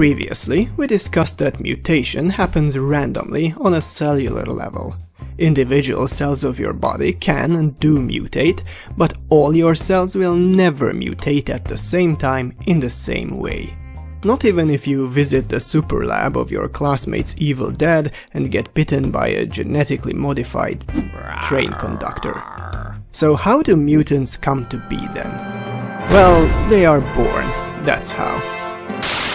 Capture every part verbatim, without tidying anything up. Previously, we discussed that mutation happens randomly on a cellular level. Individual cells of your body can and do mutate, but all your cells will never mutate at the same time in the same way. Not even if you visit the super lab of your classmate's evil dad and get bitten by a genetically modified train conductor. So how do mutants come to be then? Well, they are born, that's how.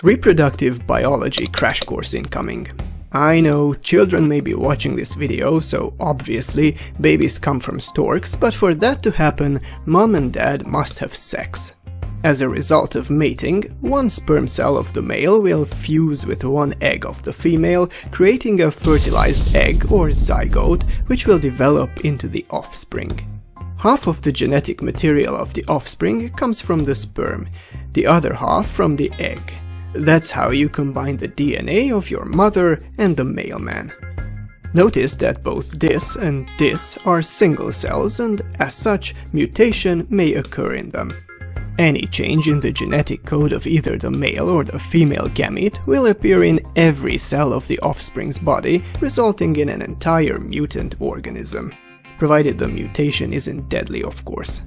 Reproductive biology crash course incoming. I know, children may be watching this video, so obviously babies come from storks, but for that to happen, mom and dad must have sex. As a result of mating, one sperm cell of the male will fuse with one egg of the female, creating a fertilized egg or zygote, which will develop into the offspring. Half of the genetic material of the offspring comes from the sperm, the other half from the egg. That's how you combine the D N A of your mother and the mailman. Notice that both this and this are single cells and, as such, mutation may occur in them. Any change in the genetic code of either the male or the female gamete will appear in every cell of the offspring's body, resulting in an entire mutant organism. Provided the mutation isn't deadly, of course.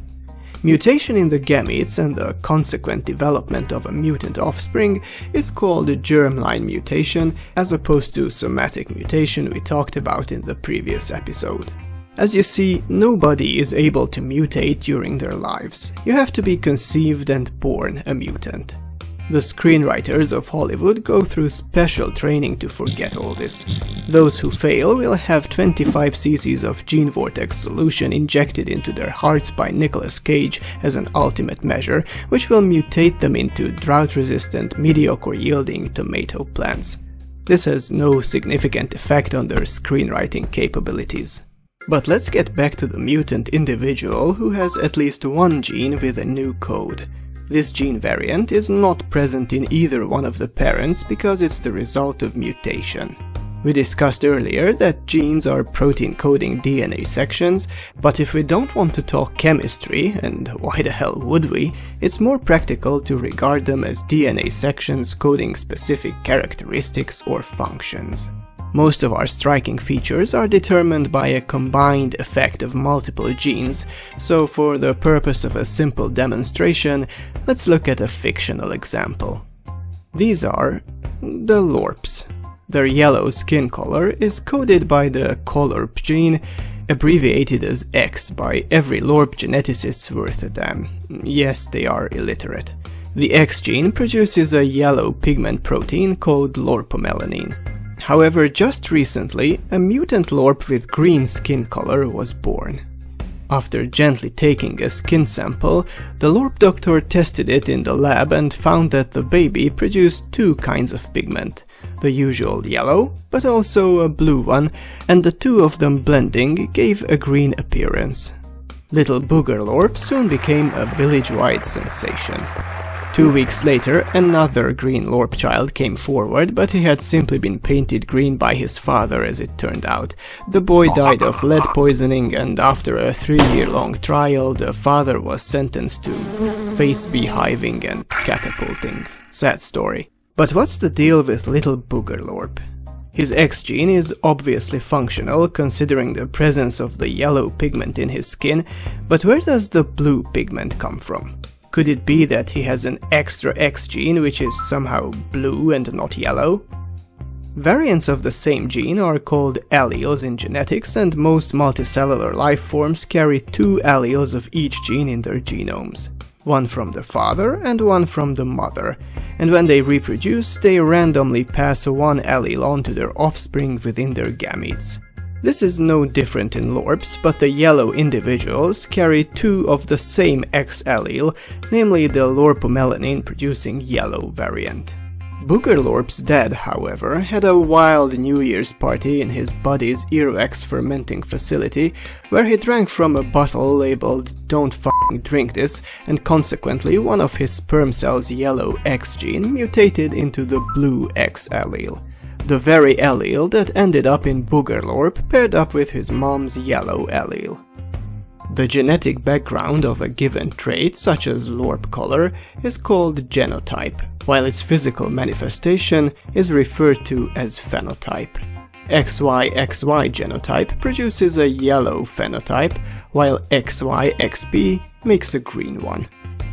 Mutation in the gametes and the consequent development of a mutant offspring is called germline mutation, as opposed to somatic mutation we talked about in the previous episode. As you see, nobody is able to mutate during their lives. You have to be conceived and born a mutant. The screenwriters of Hollywood go through special training to forget all this. Those who fail will have twenty-five c c of gene vortex solution injected into their hearts by Nicholas Cage as an ultimate measure, which will mutate them into drought-resistant, mediocre-yielding tomato plants. This has no significant effect on their screenwriting capabilities. But let's get back to the mutant individual who has at least one gene with a new code. This gene variant is not present in either one of the parents because it's the result of mutation. We discussed earlier that genes are protein-coding D N A sections, but if we don't want to talk chemistry, and why the hell would we, it's more practical to regard them as D N A sections coding specific characteristics or functions. Most of our striking features are determined by a combined effect of multiple genes, so for the purpose of a simple demonstration, let's look at a fictional example. These are the Lorps. Their yellow skin color is coded by the Colorp gene, abbreviated as X by every Lorp geneticist's worth a damn. Yes, they are illiterate. The X gene produces a yellow pigment protein called lorpomelanin. However, just recently, a mutant Lorp with green skin color was born. After gently taking a skin sample, the Lorp doctor tested it in the lab and found that the baby produced two kinds of pigment, the usual yellow, but also a blue one, and the two of them blending gave a green appearance. Little Booger Lorp soon became a village-wide sensation. Two weeks later, another green Lorp child came forward, but he had simply been painted green by his father, as it turned out. The boy died of lead poisoning, and after a three-year-long trial, the father was sentenced to face beehiving and catapulting. Sad story. But what's the deal with little Booger Lorp? His X gene is obviously functional, considering the presence of the yellow pigment in his skin, but where does the blue pigment come from? Could it be that he has an extra X gene which is somehow blue and not yellow? Variants of the same gene are called alleles in genetics, and most multicellular life forms carry two alleles of each gene in their genomes. One from the father and one from the mother, and when they reproduce, they randomly pass one allele on to their offspring within their gametes. This is no different in Lorps, but the yellow individuals carry two of the same X allele, namely the lorpomelanin-producing yellow variant. Booger Lorp's dad, however, had a wild New Year's party in his buddy's earwax fermenting facility, where he drank from a bottle labeled "Don't f***ing drink this," and consequently one of his sperm cells' yellow X gene mutated into the blue X allele. The very allele that ended up in Booger Lorp paired up with his mom's yellow allele. The genetic background of a given trait, such as Lorp color, is called genotype, while its physical manifestation is referred to as phenotype. X Y X Y genotype produces a yellow phenotype, while X Y X B makes a green one.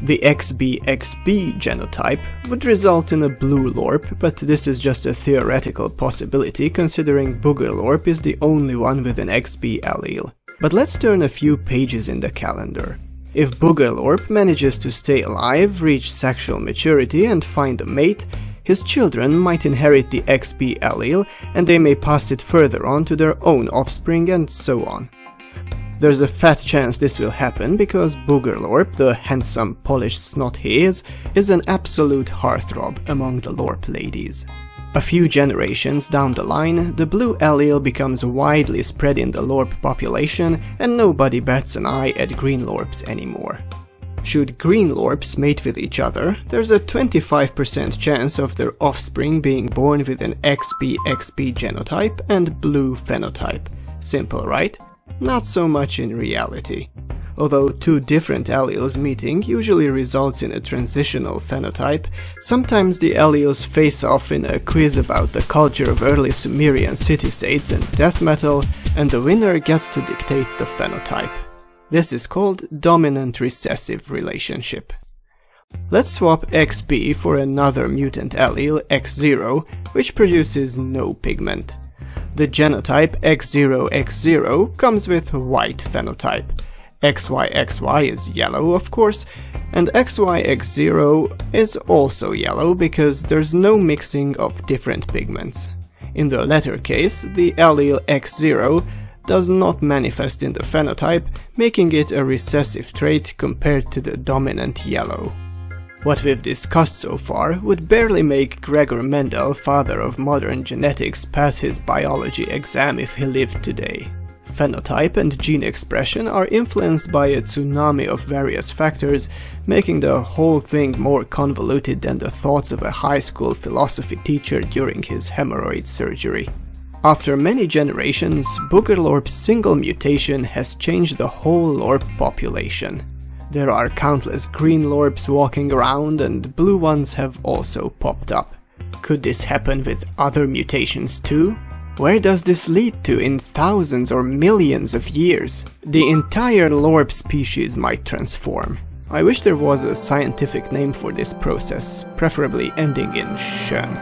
The X B X B genotype would result in a blue lorp, but this is just a theoretical possibility considering booger lorp is the only one with an X B allele. But let's turn a few pages in the calendar. If booger lorp manages to stay alive, reach sexual maturity and find a mate, his children might inherit the X B allele and they may pass it further on to their own offspring and so on. There's a fat chance this will happen because Booger Lorp, the handsome Polish snot he is, is an absolute heartthrob among the Lorp ladies. A few generations down the line, the blue allele becomes widely spread in the Lorp population and nobody bats an eye at green Lorps anymore. Should green Lorps mate with each other, there's a twenty-five percent chance of their offspring being born with an X B X B genotype and blue phenotype. Simple, right? Not so much in reality. Although two different alleles meeting usually results in a transitional phenotype, sometimes the alleles face off in a quiz about the culture of early Sumerian city-states and death metal, and the winner gets to dictate the phenotype. This is called dominant recessive relationship. Let's swap X B for another mutant allele, X zero, which produces no pigment. The genotype X zero X zero comes with white phenotype. X Y X Y is yellow, of course, and X Y X zero is also yellow because there's no mixing of different pigments. In the latter case, the allele X zero does not manifest in the phenotype, making it a recessive trait compared to the dominant yellow. What we've discussed so far would barely make Gregor Mendel, father of modern genetics, pass his biology exam if he lived today. Phenotype and gene expression are influenced by a tsunami of various factors, making the whole thing more convoluted than the thoughts of a high school philosophy teacher during his hemorrhoid surgery. After many generations, Booger Lorp's single mutation has changed the whole Lorp population. There are countless green Lorps walking around and blue ones have also popped up. Could this happen with other mutations too? Where does this lead to in thousands or millions of years? The entire Lorp species might transform. I wish there was a scientific name for this process, preferably ending in "-tion".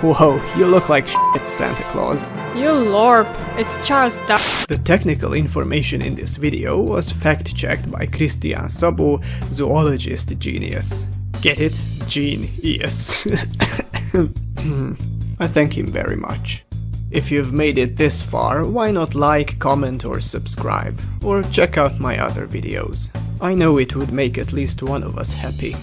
Whoa, you look like shit, Santa Claus. You lorp, it's Charles Dar- The technical information in this video was fact-checked by Christian Szabó, zoologist genius. Get it? Genius. I thank him very much. If you've made it this far, why not like, comment or subscribe, or check out my other videos. I know it would make at least one of us happy.